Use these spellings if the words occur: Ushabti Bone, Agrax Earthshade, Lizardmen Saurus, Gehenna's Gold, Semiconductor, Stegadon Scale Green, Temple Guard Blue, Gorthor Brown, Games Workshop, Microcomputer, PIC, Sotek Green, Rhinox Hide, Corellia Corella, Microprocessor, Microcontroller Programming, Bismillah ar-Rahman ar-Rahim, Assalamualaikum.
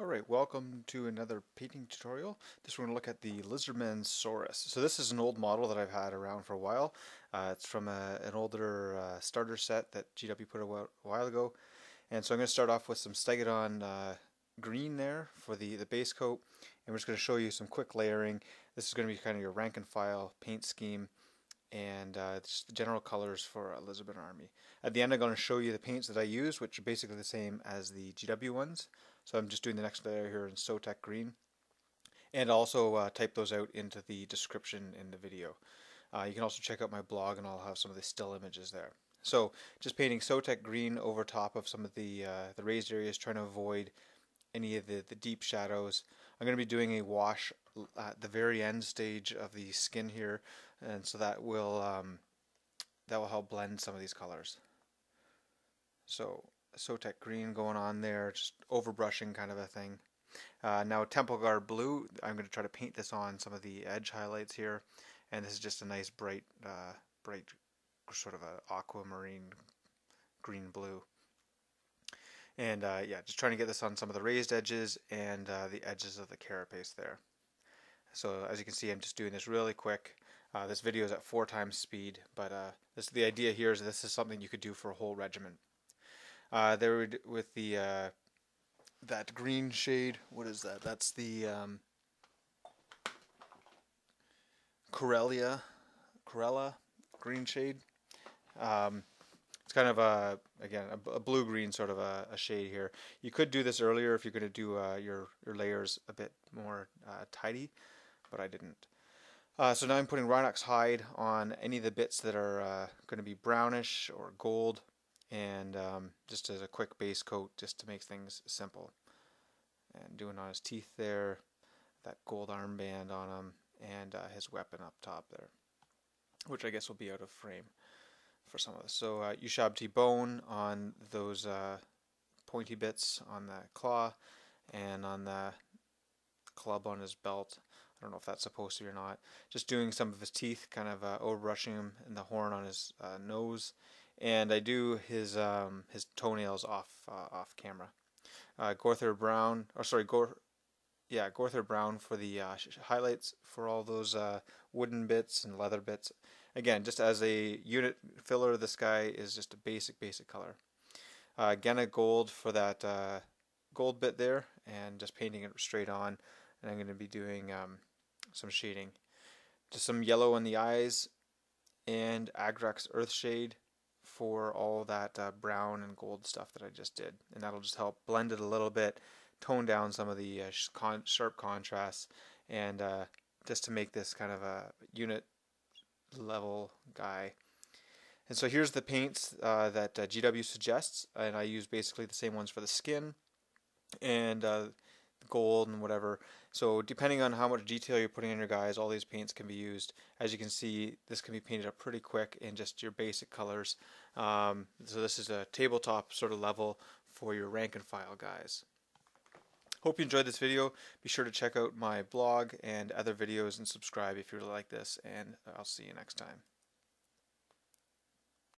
Alright, welcome to another painting tutorial. This we're going to look at the Lizardmen Saurus. So this is an old model that I've had around for a while. It's from an older starter set that GW put a while ago. And so I'm going to start off with some Stegadon Green there for the base coat. And we're just going to show you some quick layering. This is going to be kind of your rank and file paint scheme. And just the general colors for Lizardmen Army. At the end, I'm going to show you the paints that I use, which are basically the same as the GW ones. So I'm just doing the next layer here in Sotek Green. And also type those out into the description in the video. You can also check out my blog, and I'll have some of the still images there. So just painting Sotek Green over top of some of the raised areas, trying to avoid any of the deep shadows. I'm going to be doing a wash at the very end stage of the skin here, and so that will help blend some of these colors. So Sotek Green going on there, just overbrushing kind of a thing. Now Temple Guard Blue, I'm going to try to paint this on some of the edge highlights here, and this is just a nice bright sort of a aquamarine green blue. And yeah, just trying to get this on some of the raised edges and the edges of the carapace there. So as you can see, I'm just doing this really quick. This video is at 4x speed, but the idea here is this is something you could do for a whole regiment. That green shade, what is that? That's the Corella green shade. It's kind of again a blue-green sort of a shade here. You could do this earlier if you're going to do your layers a bit more tidy, but I didn't. So now I'm putting Rhinox Hide on any of the bits that are going to be brownish or gold, and just as a quick base coat, just to make things simple. And doing on his teeth there, that gold armband on him, and his weapon up top there, which I guess will be out of frame for some of this. So Ushabti Bone on those pointy bits on the claw, and on the club on his belt. I don't know if that's supposed to be or not. Just doing some of his teeth, kind of overbrushing him, and the horn on his nose. And I do his toenails off camera. Gorthor Brown for the highlights for all those wooden bits and leather bits. Again, just as a unit filler, this guy is just a basic color. Gehenna's Gold for that gold bit there, and just painting it straight on. And I'm going to be doing some shading. Just some yellow in the eyes, and Agrax Earthshade for all that brown and gold stuff that I just did. And that'll just help blend it a little bit, tone down some of the sharp contrasts, and just to make this kind of a unit level guy. And so here's the paints that GW suggests, and I use basically the same ones for the skin and gold and whatever. So depending on how much detail you're putting in your guys, all these paints can be used. As you can see, this can be painted up pretty quick in just your basic colors. So this is a tabletop sort of level for your rank and file guys. Hope you enjoyed this video. Be sure to check out my blog and other videos, and subscribe if you like this, and I'll see you next time.